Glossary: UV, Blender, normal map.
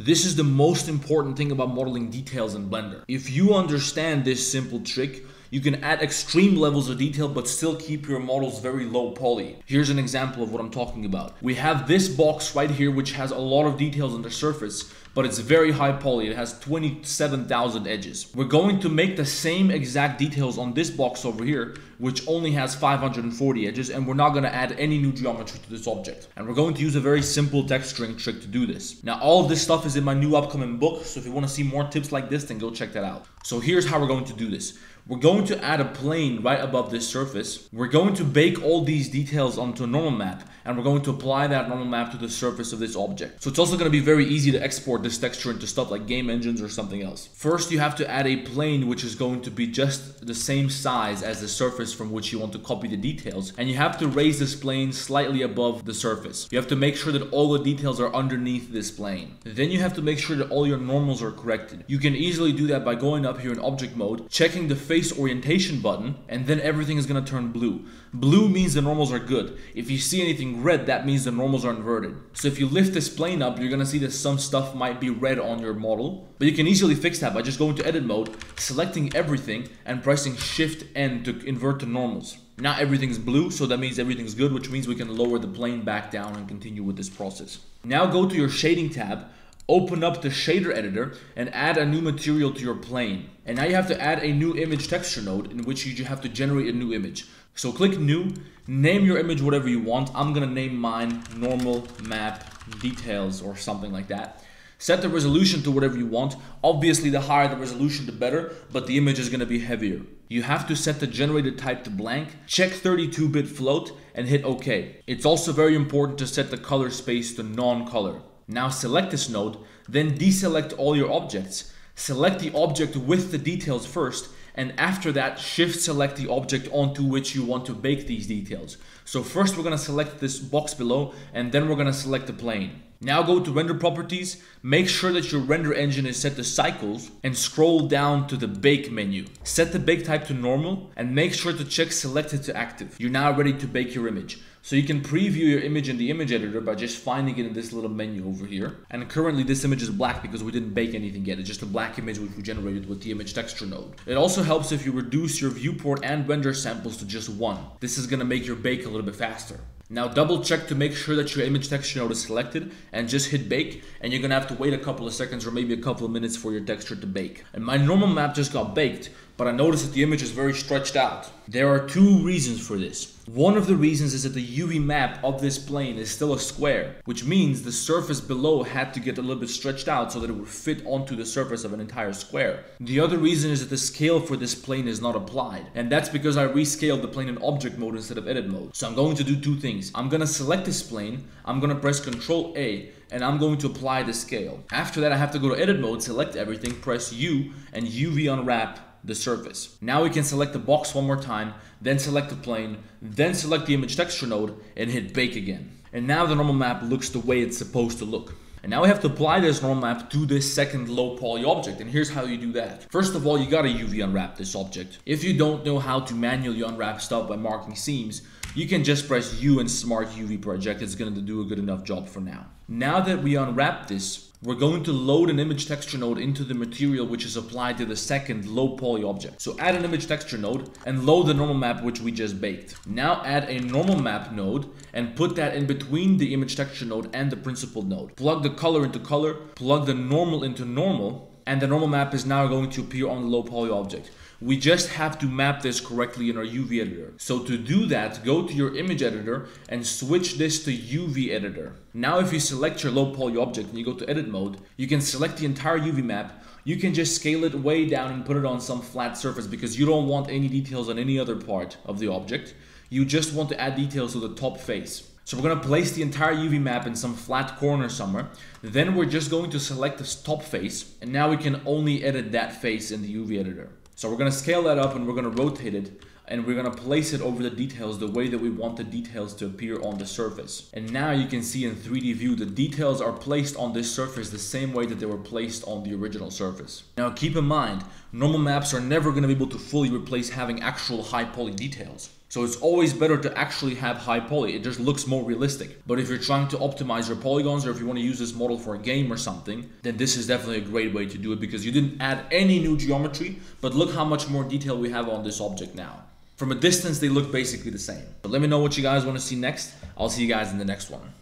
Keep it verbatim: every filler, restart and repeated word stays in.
This is the most important thing about modeling details in Blender. If you understand this simple trick, you can add extreme levels of detail but still keep your models very low poly. Here's an example of what I'm talking about. We have this box right here which has a lot of details on the surface, but it's very high poly. It has twenty-seven thousand edges. We're going to make the same exact details on this box over here, which only has five hundred forty edges, and we're not going to add any new geometry to this object. And we're going to use a very simple texturing trick to do this. Now, all of this stuff is in my new upcoming book, so if you want to see more tips like this, then go check that out. So here's how we're going to do this. We're going to add a plane right above this surface. We're going to bake all these details onto a normal map, and we're going to apply that normal map to the surface of this object. So it's also going to be very easy to export this texture into stuff like game engines or something else. First, you have to add a plane which is going to be just the same size as the surface from which you want to copy the details, and you have to raise this plane slightly above the surface. You have to make sure that all the details are underneath this plane. Then you have to make sure that all your normals are corrected. You can easily do that by going up here in object mode, checking the face orientation button, and then everything is going to turn blue. Blue means the normals are good. If you see anything red, that means the normals are inverted. So if you lift this plane up, you're going to see that some stuff might be red on your model, but you can easily fix that by just going to edit mode, selecting everything, and pressing shift N to invert the normals. Now everything's blue, so that means everything's good, which means we can lower the plane back down and continue with this process. Now go to your shading tab, open up the shader editor, and add a new material to your plane. And now you have to add a new image texture node in which you have to generate a new image. So click new, name your image whatever you want. I'm gonna name mine normal map details or something like that. Set the resolution to whatever you want. Obviously, the higher the resolution, the better, but the image is going to be heavier. You have to set the generated type to blank, check thirty-two bit float, and hit OK. It's also very important to set the color space to non-color. Now select this node, then deselect all your objects. Select the object with the details first, and after that, shift select the object onto which you want to bake these details. So first we're gonna select this box below, and then we're gonna select the plane. Now go to render properties, make sure that your render engine is set to cycles, and scroll down to the bake menu. Set the bake type to normal, and make sure to check selected to active. You're now ready to bake your image. So you can preview your image in the image editor by just finding it in this little menu over here. And currently this image is black because we didn't bake anything yet. It's just a black image which we generated with the image texture node. It also helps if you reduce your viewport and render samples to just one. This is gonna make your bake a little bit faster. Now double check to make sure that your image texture node is selected and just hit bake, and you're gonna have to wait a couple of seconds or maybe a couple of minutes for your texture to bake. And my normal map just got baked, but I noticed that the image is very stretched out. There are two reasons for this. One of the reasons is that the U V map of this plane is still a square, which means the surface below had to get a little bit stretched out so that it would fit onto the surface of an entire square. The other reason is that the scale for this plane is not applied, and that's because I rescaled the plane in object mode instead of edit mode. So I'm going to do two things. I'm gonna select this plane, I'm gonna press Ctrl A, and I'm going to apply the scale. After that, I have to go to edit mode, select everything, press U, and U V unwrap the surface. Now we can select the box one more time, then select the plane, then select the image texture node, and hit bake again. And now the normal map looks the way it's supposed to look. And now we have to apply this normal map to this second low poly object, and here's how you do that. First of all, you gotta U V unwrap this object. If you don't know how to manually unwrap stuff by marking seams, you can just press U and Smart U V Project. It's gonna do a good enough job for now. Now that we unwrap this, we're going to load an image texture node into the material which is applied to the second low poly object. So add an image texture node and load the normal map which we just baked. Now add a normal map node and put that in between the image texture node and the principal node. Plug the color into color, plug the normal into normal, and the normal map is now going to appear on the low poly object. We just have to map this correctly in our U V editor. So to do that, go to your image editor and switch this to U V editor. Now if you select your low poly object and you go to edit mode, you can select the entire U V map. You can just scale it way down and put it on some flat surface because you don't want any details on any other part of the object. You just want to add details to the top face. So we're gonna place the entire U V map in some flat corner somewhere. Then we're just going to select this top face, and now we can only edit that face in the U V editor. So we're gonna scale that up and we're gonna rotate it, and we're gonna place it over the details the way that we want the details to appear on the surface. And now you can see in three D view, the details are placed on this surface the same way that they were placed on the original surface. Now keep in mind, normal maps are never gonna be able to fully replace having actual high poly details. So it's always better to actually have high poly. It just looks more realistic. But if you're trying to optimize your polygons, or if you want to use this model for a game or something, then this is definitely a great way to do it, because you didn't add any new geometry, but look how much more detail we have on this object now. From a distance, they look basically the same. But let me know what you guys want to see next. I'll see you guys in the next one.